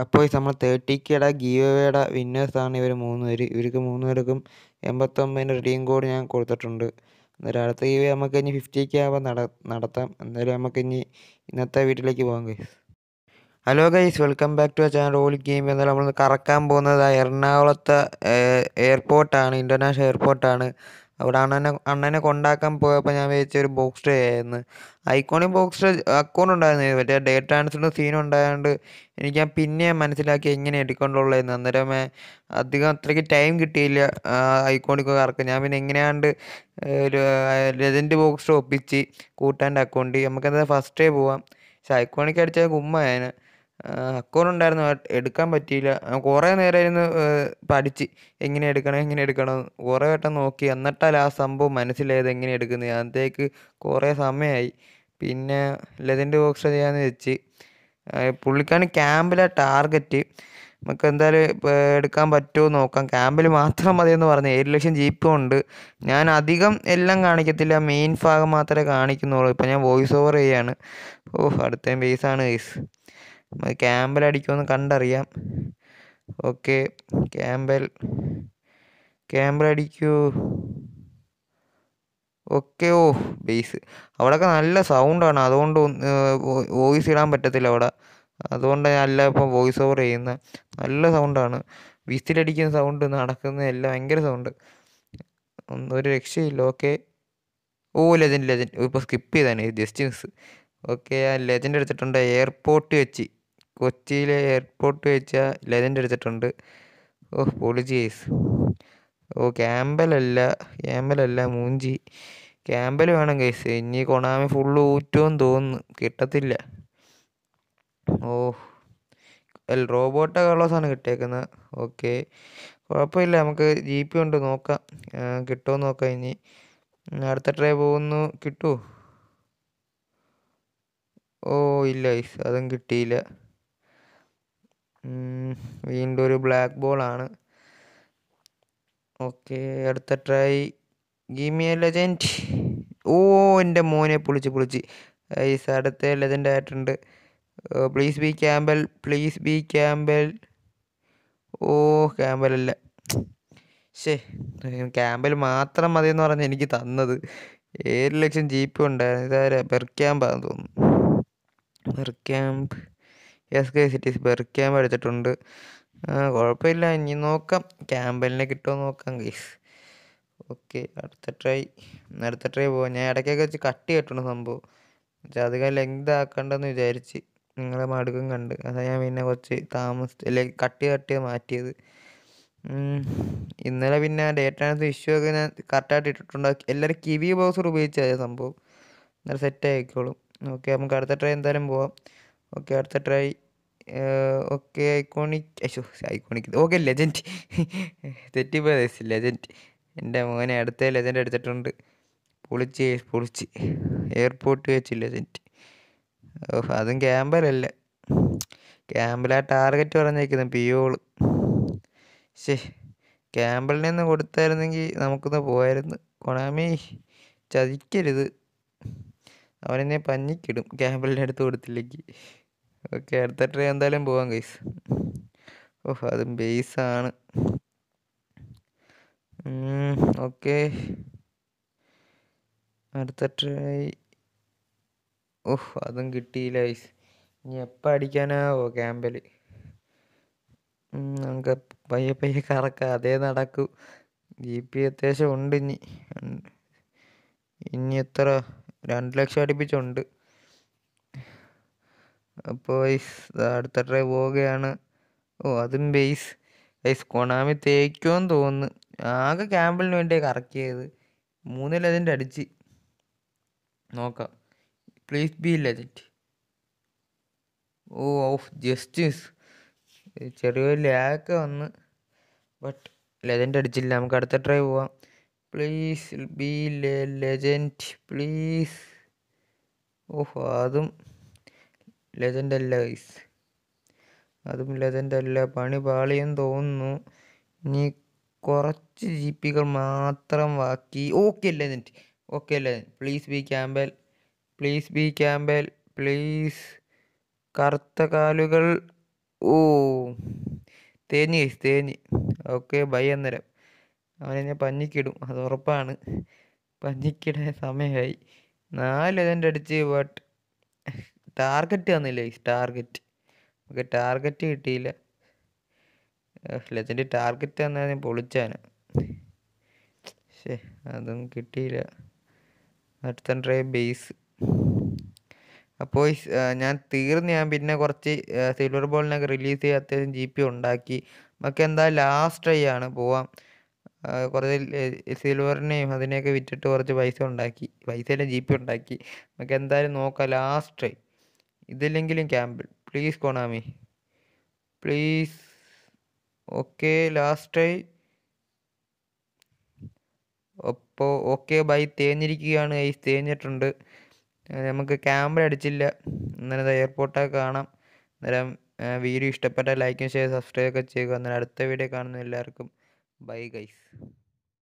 അപ്പോൾ നമ്മൾ 30Kയുടെ ഗീവ് അവേയുടെ വിന്നേഴ്സാണ് ഇവർ 3 പേര്. ഇവർക്ക് 3 പേർക്കും 89 റെഡീം കോഡ് ഞാൻ കൊടുത്തിട്ടുണ്ട്. എന്തായാലും അടുത്ത ഗീവ് നമുക്ക് ഇനി 50K ആവാൻ നടത്താം. എന്തായാലും നമുക്ക് ഇനി ഇന്നത്തെ വീട്ടിലേക്ക് പോകാം guys. Hello guys, welcome back to channel all game. എന്നാലും നമ്മൾ കറക്കാൻ പോകുന്നത് എറണാകുളത്തെ എയർപോർട്ടാണ്, ഇൻ്റർനാഷണൽ എയർപോർട്ടാണ്. അവിടെ അണ്ണനെ കൊണ്ടാക്കാൻ പോയപ്പോൾ ഞാൻ വിചാരിച്ചൊരു ബോക്സ് ഡേ ആയിരുന്നു. ഐക്കോണിക് ബോക്സ് ഡേ അക്കൗണ്ട് ഉണ്ടായിരുന്നു, മറ്റേ ഡേറ്റ് ആൻസറിൻ്റെ സീൻ ഉണ്ടായതുകൊണ്ട് എനിക്ക് ഞാൻ പിന്നെ മനസ്സിലാക്കി എങ്ങനെ എടുക്കേണ്ടുള്ളതെന്ന്. അന്നേരം അധികം അത്രയ്ക്ക് ടൈം കിട്ടിയില്ല ഐക്കോണിക്ക് കറക്കം. ഞാൻ പിന്നെ എങ്ങനെയാണ്ട് ഒരു ലെജൻഡ് ബോക്സ് ഡേ ഒപ്പിച്ച് കൂട്ടാൻ്റെ അക്കൗണ്ടിൽ നമുക്കെന്താ ഫസ്റ്റ് ഡേ പോവാം. പക്ഷെ ഐക്കോണിക്ക് അടിച്ചാൽ ഗുമ്മായതിന് അക്കൗണ്ട് ഉണ്ടായിരുന്നു, എടുക്കാൻ പറ്റിയില്ല. കുറേ നേരം ഇരുന്ന് പഠിച്ച് എങ്ങനെ എടുക്കണം കുറേ വട്ടം നോക്കി. എന്നിട്ടാൽ ആ സംഭവം മനസ്സിലായത് എങ്ങനെ എടുക്കുന്നത്. അതിലേക്ക് കുറേ സമയമായി. പിന്നെ ലെജൻഡ് ബോക്സ് ചെയ്യാമെന്ന് വെച്ച് പുള്ളിക്കാണ് ക്യാമ്പിലെ ടാർഗറ്റ്. നമുക്ക് എന്തായാലും എടുക്കാൻ പറ്റുമോ നോക്കാം. ക്യാമ്പിൽ മാത്രം മതിയെന്ന് പറഞ്ഞു. 7 ലക്ഷം ജീപ്പും ഉണ്ട്. ഞാൻ അധികം എല്ലാം കാണിക്കത്തില്ല, മെയിൻ ഭാഗം മാത്രമേ കാണിക്കുന്നുള്ളൂ. ഇപ്പോൾ ഞാൻ വോയിസ് ഓവർ ചെയ്യാണ്. ഓഹ്, അടുത്ത ബേസാണ് ഗൈസ്. ക്യാമ്പൽ അടിക്കുമെന്ന് കണ്ടറിയാം. ഓക്കെ, ക്യാമ്പൽ അടിക്കൂ. Okay, oh base. അവിടെയൊക്കെ നല്ല സൗണ്ടാണ്, അതുകൊണ്ട് വോയിസ് ഇടാൻ പറ്റത്തില്ല അവിടെ. അതുകൊണ്ട് അല്ല ഇപ്പോൾ വോയിസ് ഓവർ ചെയ്യുന്നത്. നല്ല സൗണ്ടാണ്, വിസിലടിക്കുന്ന സൗണ്ട്, നടക്കുന്ന എല്ലാം ഭയങ്കര സൗണ്ട്, ഒന്നും ഒരു രക്ഷയില്ല. ഓക്കെ, ഓ ലെജൻഡ് ഇപ്പോൾ സ്കിപ്പ് ചെയ്താണ് ജസ്റ്റ് മിസ്. ഓക്കെ, ആ ലെജൻഡ് എടുത്തിട്ടുണ്ട്. എയർപോർട്ട് വെച്ച്, കൊച്ചിയിലെ എയർപോർട്ട് വെച്ച ലെജൻഡ് എടുത്തിട്ടുണ്ട്. ഓഹ് പൊളിജീസ്. ഓ ക്യാമ്പലല്ല മൂഞ്ചി. ക്യാമ്പൽ വേണം ഗൈസ്, ഇനി കൊണാമി ഫുള്ള് ഊറ്റുമെന്ന് തോന്നുന്നു, കിട്ടത്തില്ല. ഓഹ് റോബോട്ട് കളേഴ്സാണ് കിട്ടിയേക്കുന്നത്. ഓക്കെ, കുഴപ്പമില്ല, നമുക്ക് ജീപ്പ് കൊണ്ട് നോക്കാം, കിട്ടുമോ നോക്കാം. ഇനി അടുത്ത ട്രൈ പോകുന്നു, കിട്ടുമോ? ഓ ഇല്ല ഗൈസ്, അതും കിട്ടിയില്ല. വീണ്ടും ഒരു ബ്ലാക്ക് ബോളാണ്. ഓക്കെ, അടുത്ത ട്രൈ. Gimme a legend. ഓ എൻ്റെ മോനെ, പൊളിച്ച് ഗൈസ്, അടുത്ത ലെജൻഡ് ആയിട്ടുണ്ട്. Please be Campbell. Oh Campbell അല്ല, ശേ ക്യാമ്പൽ മാത്രം മതിയെന്ന് പറഞ്ഞ് എനിക്ക് തന്നത്. 7 ലക്ഷം ജീപ്പ് ഉണ്ടായിരുന്നു. ഇതാരാ? ബെർക്യാമ്പാന്ന് തോന്നുന്നു, Bergkamp. Yes guys, it is Bergkamp എടുത്തിട്ടുണ്ട്. കുഴപ്പമില്ല, ഇനി നോക്കാം ക്യാമ്പലിനെ കിട്ടുമോ നോക്കാം ഗൈസ്. ഓക്കെ, അടുത്ത ട്രൈ പോവാം. ഞാൻ ഇടയ്ക്കൊക്കെ വെച്ച് കട്ട് ചെയ്തിട്ടുണ്ട് സംഭവം, പക്ഷേ അധികം ലെങ്ത് ആക്കണ്ടെന്ന് വിചാരിച്ച് നിങ്ങളെ മടുക്കും കണ്ട്, അതാണ് ഞാൻ പിന്നെ കുറച്ച് താമസിച്ച് കട്ട് ചെയ്ത് മാറ്റിയത്. ഇന്നലെ പിന്നെ ഡേറ്റാനകത്ത് ഇഷ്യൂ ഒക്കെ ഞാൻ കറക്റ്റായിട്ട് ഇട്ടിട്ടുണ്ട്. എല്ലാവരും കിവി ബോക്സർ ഉപയോഗിച്ചാൽ സംഭവം എന്നാലും സെറ്റ് ആയിക്കോളും. ഓക്കെ, നമുക്ക് അടുത്ത ട്രൈ എന്തായാലും പോവാം. ഓക്കെ, അടുത്ത try. Okay iconic. Okay legend, തെറ്റിപ്പോയ ലെജൻഡ്. എൻ്റെ മോനെ, അടുത്ത ലെജൻഡ് എടുത്തിട്ടുണ്ട്. പൊളിച്ച് എയർപോർട്ട് വെച്ച് ലെജൻഡ്. ഓഹ് അതും ക്യാമ്പലല്ല, ക്യാമ്പലാ ടാർഗറ്റ് പറഞ്ഞേക്കുന്നത് പിയോള്. ശേ ക്യാമ്പലിനെ ഒന്ന് കൊടുത്തായിരുന്നെങ്കിൽ നമുക്കൊന്ന് പോയായിരുന്നു. കൊണാമി ചതിക്കരുത്, അവനെന്നെ പഞ്ഞിക്കിടും ക്യാമ്പലിൻ്റെ അടുത്ത് കൊടുത്തില്ലെങ്കിൽ. ഓക്കെ, അടുത്ത ട്രൈ എന്തായാലും പോവാം ഗൈസ്. ഓഹ് അതും ബേസാണ്. ഓക്കെ, അടുത്ത ട്രൈ. ഓഹ് അതും കിട്ടിയില്ല ഗൈസ്. ഇനി എപ്പോൾ അടിക്കാനാവോ ക്യാമ്പൽ? നമുക്ക് പയ്യെ കറക്കാം, അതേ നടക്കൂ. ജി പി അത്യാവശ്യം ഉണ്ട്. ഇനി എത്ര? 2 ലക്ഷം അടുപ്പിച്ചുണ്ട്. അപ്പോൾ ഗൈസ് അടുത്ത ട്രൈ പോവുകയാണ്. ഓ അതും ഗൈസ് കൊണാമി തേക്കുമെന്ന് തോന്നുന്നു. ആകെ ക്യാമ്പിളിന് വേണ്ടിയാണ് കറക്കിയത്. 3 ലെജൻഡ് അടിച്ച് നോക്കാം. Please be legend. Oh of justice. ചെറിയൊരു ലാക്ക് വന്ന്, ബട്ട് ലെജൻഡ് അടിച്ചില്ല. നമുക്ക് അടുത്ത ട്രൈ പോവാം. Please be legend please. ഓഹ് അതും ലെജൻഡ് അല്ല ഗൈസ്, അതും ലെജൻഡ് അല്ല. പണി പാളിയെന്ന് തോന്നുന്നു. ഇനി കുറച്ച് ജീപ്പികൾ മാത്രം ബാക്കി. Okay legend. Please be Campbell please. കറുത്ത കാലുകൾ ഓ തേഞ്ഞ് തേഞ്ഞ് ഓക്കെ ബൈ അന്നേരം അവനെന്നെ പഞ്ഞിക്കിടും അത് ഉറപ്പാണ്. പഞ്ഞിക്കിടാൻ സമയമായി. 4 ഇവൻ്റ് അടിച്ച് ബട്ട് ടാർഗറ്റ് തന്നില്ലേ, ടാർഗറ്റ് നമുക്ക് ടാർഗറ്റ് കിട്ടിയില്ല. ലെജൻഡ് ടാർഗറ്റ് തന്നാൽ ഞാൻ പൊളിച്ചാന, പക്ഷേ അതൊന്നും കിട്ടിയില്ല. അടുത്ത ട്രൈ ബേസ്. അപ്പോൾ ഞാൻ തീർന്ന്, ഞാൻ പിന്നെ കുറച്ച് സിൽവർ ബോളിനൊക്കെ റിലീസ് ചെയ്ത് അത്യാവശ്യം GP ഉണ്ടാക്കി. നമുക്ക് എന്താ ലാസ്റ്റ് ട്രൈ ആണ്, പോവാം. കുറച്ച് സിൽവറിനെയും അതിനെയൊക്കെ വിറ്റിട്ട് കുറച്ച് പൈസ ഉണ്ടാക്കി, പൈസയിലെ GP ഉണ്ടാക്കി. നമുക്ക് എന്തായാലും നോക്കാം ലാസ്റ്റ് ട്രൈ. ഇതില്ലെങ്കിലും Campbell please Konami please. Okay last try. അപ്പോൾ ഓക്കെ ബൈ തേഞ്ഞിരിക്കുകയാണ്, തേഞ്ഞിട്ടുണ്ട്. നമുക്ക് ക്യാമറ അടിച്ചില്ല. അന്നേരം എയർപോർട്ടൊക്കെ കാണാം. അന്നേരം വീഡിയോ ഇഷ്ടപ്പെട്ട ലൈക്കും ഷെയർ സബ്സ്ക്രൈബ് ഒക്കെ ചെയ്യുക. അന്നേരം അടുത്ത വീഡിയോ കാണുന്ന എല്ലാവർക്കും ബൈ ഗൈസ്.